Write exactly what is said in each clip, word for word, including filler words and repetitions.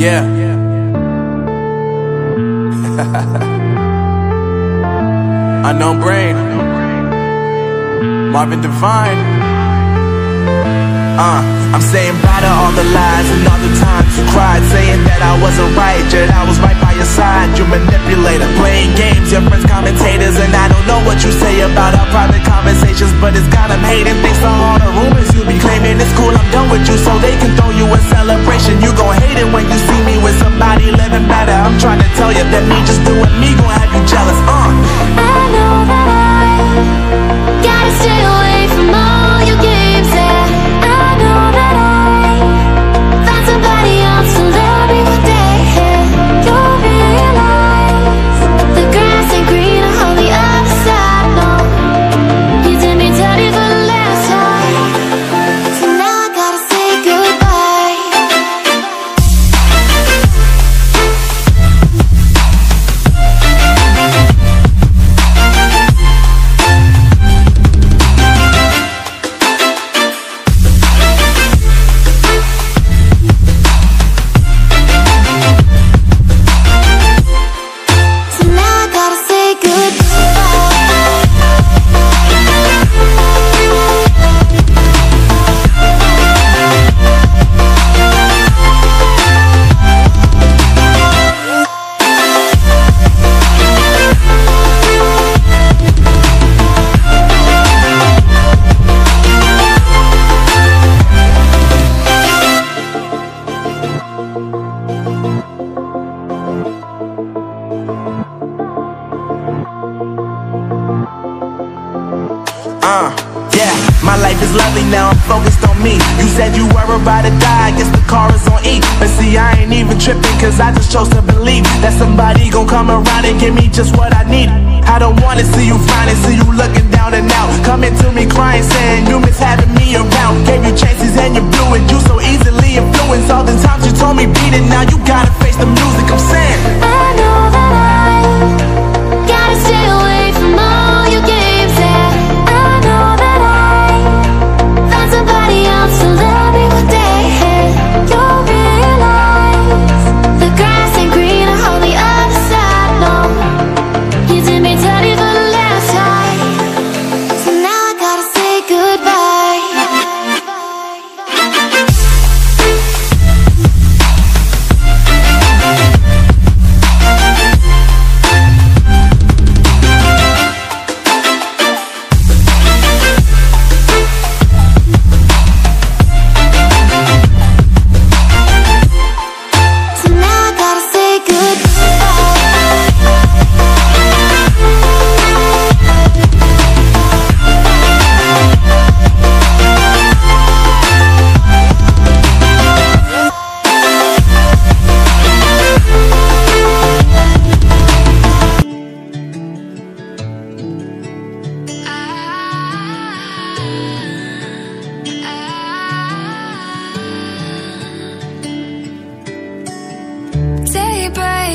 Yeah. Unknown brain. Marvin Divine. Uh, I'm saying bye to all the lies and all the times you cried, saying that I wasn't right, yet I was right by your side. You manipulator, playing games, your friends commentators, and I don't know what you say about our private conversations, but it's got them hating. Thanks to all the rumors you be claiming, it's cool, I'm done with you, so they can throw you a celebration. You gon' hate it when you see me with somebody living better. I'm trying to tell you that me just doing me gon' have you jealous. Uh, I know that I gotta stay away from all your games. Uh, yeah, my life is lovely now, I'm focused on me. You said you were about to die, I guess the car is on E. But see, I ain't even tripping, cause I just chose to believe that somebody gon' come around and give me just what I need. I don't wanna see you finding, see you looking down and out, coming to me crying, saying you miss having me around. Gave you chances and you blew it, you so easily influenced. All the times you told me beat it, now you gotta face the music, I'm saying I know that I gotta stay away from all your games.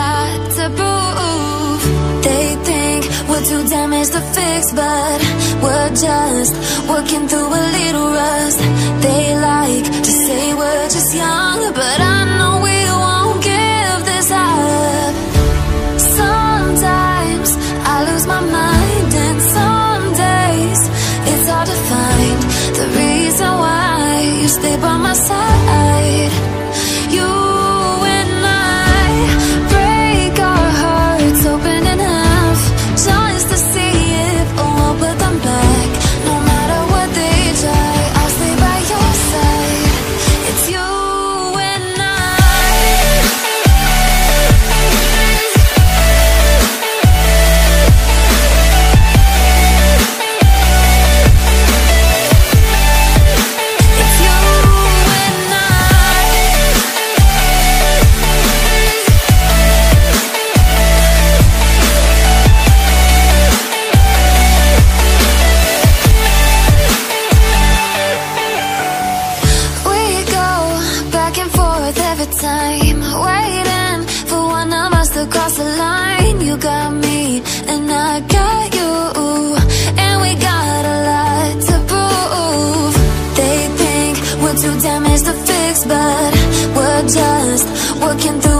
lot to prove. They think we're too damaged to fix, but we're just working through a little rust. They like to say we're just young, but I know we won't give this up. Sometimes I lose my mind, and some days it's hard to find the reason why you stay by my side. You just working through